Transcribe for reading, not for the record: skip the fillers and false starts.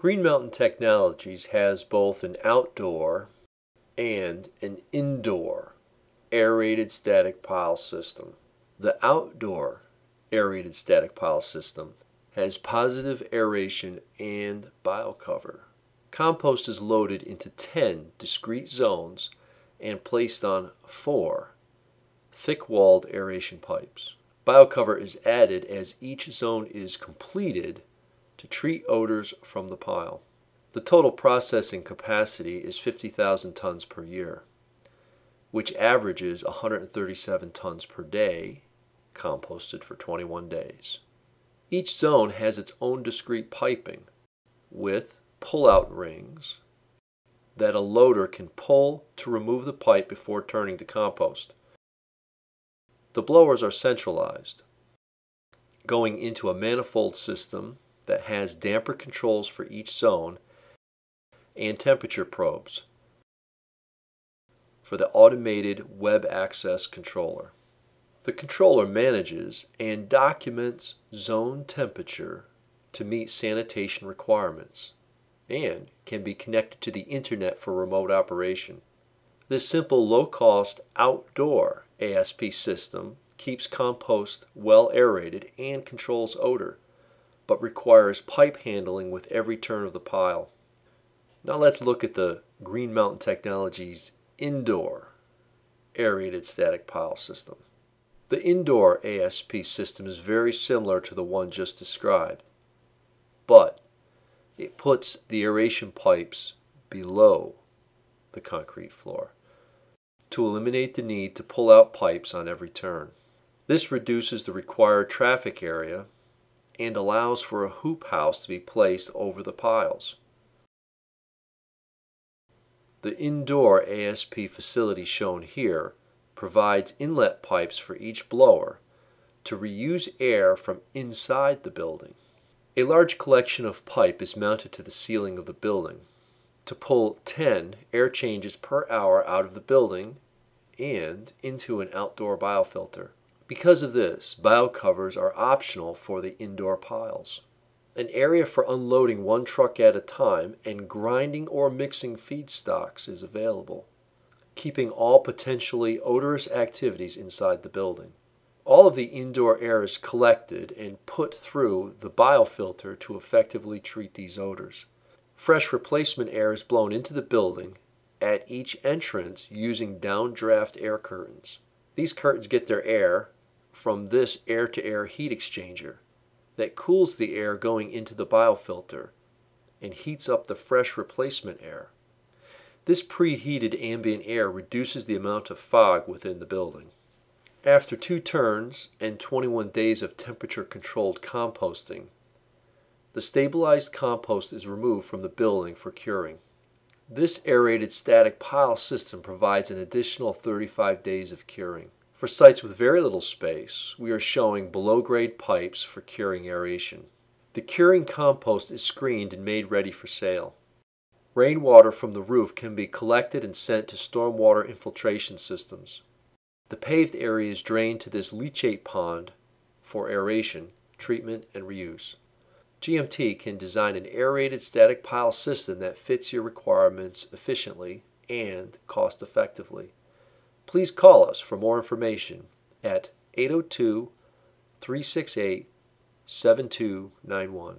Green Mountain Technologies has both an outdoor and an indoor aerated static pile system. The outdoor aerated static pile system has positive aeration and bile cover. Compost is loaded into 10 discrete zones and placed on 4 thick-walled aeration pipes. Bile cover is added as each zone is completed to treat odors from the pile. The total processing capacity is 50,000 tons per year, which averages 137 tons per day, composted for 21 days. Each zone has its own discrete piping with pull-out rings that a loader can pull to remove the pipe before turning the compost. The blowers are centralized, going into a manifold system that has damper controls for each zone and temperature probes for the automated web access controller. The controller manages and documents zone temperature to meet sanitation requirements and can be connected to the internet for remote operation. This simple low-cost outdoor ASP system keeps compost well aerated and controls odor, but requires pipe handling with every turn of the pile. Now let's look at the Green Mountain Technologies indoor aerated static pile system. The indoor ASP system is very similar to the one just described, but it puts the aeration pipes below the concrete floor to eliminate the need to pull out pipes on every turn. This reduces the required traffic area and allows for a hoop house to be placed over the piles. The indoor ASP facility shown here provides inlet pipes for each blower to reuse air from inside the building. A large collection of pipe is mounted to the ceiling of the building to pull 10 air changes per hour out of the building and into an outdoor biofilter. Because of this, bio covers are optional for the indoor piles. An area for unloading one truck at a time and grinding or mixing feedstocks is available, keeping all potentially odorous activities inside the building. All of the indoor air is collected and put through the biofilter to effectively treat these odors. Fresh replacement air is blown into the building at each entrance using downdraft air curtains. These curtains get their air from this air-to-air heat exchanger that cools the air going into the biofilter and heats up the fresh replacement air. This preheated ambient air reduces the amount of fog within the building. After 2 turns and 21 days of temperature-controlled composting, the stabilized compost is removed from the building for curing. This aerated static pile system provides an additional 35 days of curing. For sites with very little space, we are showing below-grade pipes for curing aeration. The curing compost is screened and made ready for sale. Rainwater from the roof can be collected and sent to stormwater infiltration systems. The paved area is drained to this leachate pond for aeration, treatment, and reuse. GMT can design an aerated static pile system that fits your requirements efficiently and cost-effectively. Please call us for more information at 802-368-7291.